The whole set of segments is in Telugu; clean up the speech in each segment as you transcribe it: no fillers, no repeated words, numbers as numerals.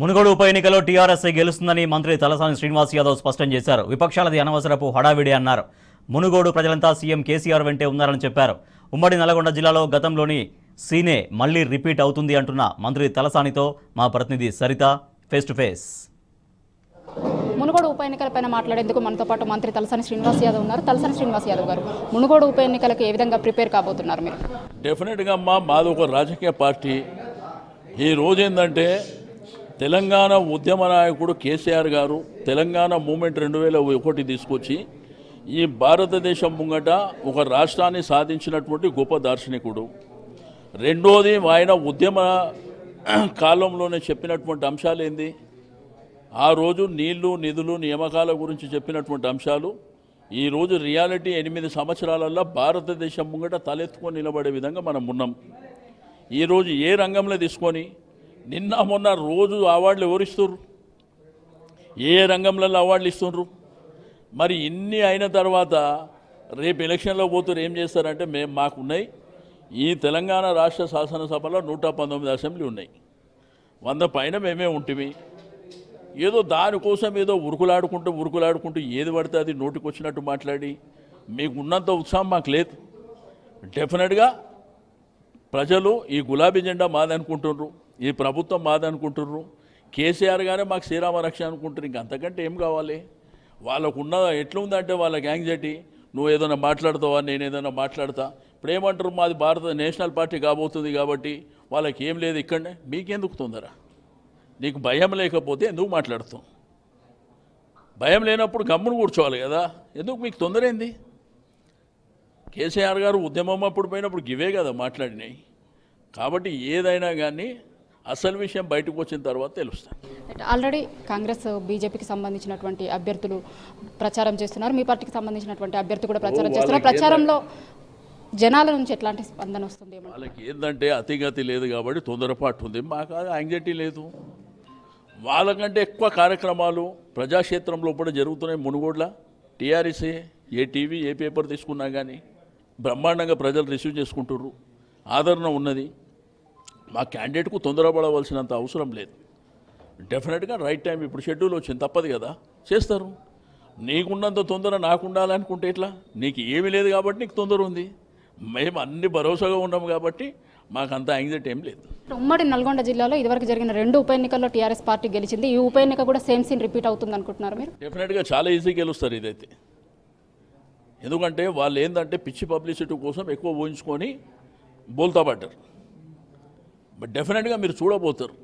మునుగోడ ఉప ఎన్నికలో టీఆర్ఎస్ గెలుస్తుందని మంత్రి తలసాని శ్రీనివాస్ యాదవ్ స్పష్టం చేశారు. విపక్షాలది అనవసరపు హడావిడి అన్నారు. మునుగోడు ప్రజలంతా సీఎం కేసీఆర్ వెంటే ఉన్నారని చెప్పారు. ఉమ్మడి నల్గొండ జిల్లాలో గతంలోని సీనే మళ్ళీ రిపీట్ అవుతుంది అంటున్న మంత్రి తలసానితో మా ప్రతినిధి Saritha face to face. Munugode ఉప ఎన్నికల పైన మాట్లాడేందుకు మనతో పాటు మంత్రి తలసాని శ్రీనివాస్ యాదవ్ ఉన్నారు. తలసాని శ్రీనివాస్ యాదవ్ గారు, మునుగోడు ఉప ఎన్నికలకు ఏ విధంగా ప్రిపేర్ కాబోతున్నారు మీరు? డెఫినెట్గా అమ్మా, మాది ఒక రాజకీయ పార్టీ. ఈ రోజు ఏంటంటే తెలంగాణ ఉద్యమ నాయకుడు కేసీఆర్ గారు తెలంగాణ మూమెంట్ 2001 తీసుకొచ్చి ఈ భారతదేశం ముంగట ఒక రాష్ట్రాన్ని సాధించినటువంటి గొప్ప దార్శనికుడు. రెండోది, ఆయన ఉద్యమ కాలంలోనే చెప్పినటువంటి అంశాలు ఏంది, ఆ రోజు నీళ్లు నిధులు నియామకాల గురించి చెప్పినటువంటి అంశాలు ఈరోజు రియాలిటీ 8 సంవత్సరాలలో భారతదేశం ముంగట తలెత్తుకొని నిలబడే విధంగా మనం ఉన్నాం. ఈరోజు ఏ రంగంలో తీసుకొని నిన్న మొన్న రోజు అవార్డులు ఎవరిస్తున్నారు, ఏ రంగంలో అవార్డులు ఇస్తున్నారు? మరి ఇన్ని అయిన తర్వాత రేపు ఎలక్షన్లో పోతున్నారు, ఏం చేస్తారంటే మేము మాకున్నాయి ఈ తెలంగాణ రాష్ట్ర శాసనసభలో 119 అసెంబ్లీ ఉన్నాయి, 100 పైన మేమే ఉంటిమి. ఏదో దానికోసం ఏదో ఉరుకులాడుకుంటూ ఏది పడితే అది నోటికి వచ్చినట్టు మాట్లాడి మీకు ఉన్నంత ఉత్సాహం మాకు లేదు. డెఫినెట్గా ప్రజలు ఈ గులాబీ జెండా మాదనుకుంటున్నారు, ఈ ప్రభుత్వం మాదనుకుంటున్నారు, కేసీఆర్ గారే మాకు శ్రీరామ రక్ష అనుకుంటారు. ఇంకంతకంటే ఏం కావాలి? వాళ్ళకున్న ఎట్లుందంటే వాళ్ళకి యాంగ్జైటీ, నువ్వు ఏదైనా మాట్లాడతావా, నేను ఏదైనా మాట్లాడతా. ఇప్పుడు ఏమంటారు, మాది భారత నేషనల్ పార్టీ కాబోతుంది కాబట్టి వాళ్ళకి ఏం లేదు ఇక్కడనే. మీకెందుకు తొందరా? నీకు భయం లేకపోతే ఎందుకు మాట్లాడుతాం? భయం లేనప్పుడు గమ్మును కూర్చోవాలి కదా, ఎందుకు మీకు తొందర ఏంది? కేసీఆర్ గారు ఉద్యమం అప్పుడు పోయినప్పుడు ఇవే కదా మాట్లాడినాయి. కాబట్టి ఏదైనా కానీ అసలు విషయం బయటకు వచ్చిన తర్వాత తెలుస్తుంది. ఆల్రెడీ కాంగ్రెస్ బీజేపీకి సంబంధించినటువంటి అభ్యర్థులు ప్రచారం చేస్తున్నారు, మీ పార్టీకి సంబంధించినటువంటి అభ్యర్థులు కూడా ప్రచారం చేస్తున్నారు. ప్రచారంలో జనాల నుంచి ఎట్లాంటి స్పందన వస్తుంది? వాళ్ళకి ఏంటంటే అతిగతి లేదు కాబట్టి తొందరపాటు ఉంది, మాకు యాంగ్జైటీ లేదు. వాళ్ళకంటే ఎక్కువ కార్యక్రమాలు ప్రజాక్షేత్రంలో కూడా జరుగుతున్నాయి. మునుగోడ్ల టీఆర్ఎస్ఏ ఏ టీవీ ఏ పేపర్ తీసుకున్నా కానీ బ్రహ్మాండంగా ప్రజలు రిసీవ్ చేసుకుంటున్నారు, ఆదరణ ఉన్నది. మా క్యాండిడేట్కు తొందరపడవలసినంత అవసరం లేదు. డెఫినెట్గా రైట్ టైం, ఇప్పుడు షెడ్యూల్ వచ్చింది, తప్పదు కదా, చేస్తారు. నీకున్నంత తొందర నాకు ఉండాలనుకుంటే ఎట్లా? నీకు ఏమీ లేదు కాబట్టి నీకు తొందర ఉంది, మేము అన్ని భరోసాగా ఉన్నాం కాబట్టి మాకు అంత యాంగ్జైటీ ఏం లేదు. ఉమ్మడి నల్గొండ జిల్లాలో ఇదివరకు జరిగిన 2 ఉప ఎన్నికల్లో టీఆర్ఎస్ పార్టీ గెలిచింది, ఈ ఉప ఎన్నిక కూడా సేమ్ సీన్ రిపీట్ అవుతుంది అనుకుంటున్నారు మీరు? డెఫినెట్గా చాలా ఈజీ గెలుస్తారు ఇదైతే. ఎందుకంటే వాళ్ళు ఏంటంటే పిచ్చి పబ్లిసిటీ కోసం ఎక్కువ ఊహించుకొని బోల్తా పడ్డారు. బట్ డెఫినెట్గా మీరు చూడబోతారు,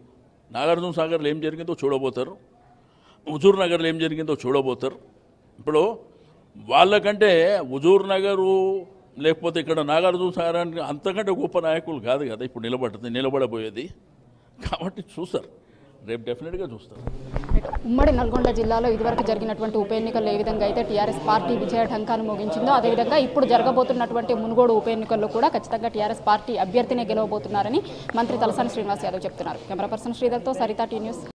నాగార్జున సాగర్లో ఏం జరిగిందో చూడబోతారు, హుజూర్ నగర్లో ఏం జరిగిందో చూడబోతారు. ఇప్పుడు వాళ్ళకంటే హుజూర్ నగరు లేకపోతే ఇక్కడ నాగార్జున సాగర్ అంతకంటే గొప్ప నాయకులు కాదు కదా ఇప్పుడు నిలబడబోయేది. కాబట్టి చూస్తారు, రేపు డెఫినెట్గా చూస్తారు. ఉమ్మడి నల్గొండ జిల్లాలో ఇదివరకు జరిగినటువంటి ఉప ఎన్నికల్లో ఏ విధంగా అయితే టీఆర్ఎస్ పార్టీ విజయ ఢంకాను మోగించిందో, అదేవిధంగా ఇప్పుడు జరగబోతున్నటువంటి మునుగోడు ఉప ఎన్నికల్లో కూడా ఖచ్చితంగా టీఆర్ఎస్ పార్టీ అభ్యర్థినే గెలవబోతున్నారని మంత్రి తలసాని శ్రీనివాస్ యాదవ్ చెప్తున్నారు. కెమెరా పర్సన్ శ్రీధర్తో సరిత, టీ న్యూస్.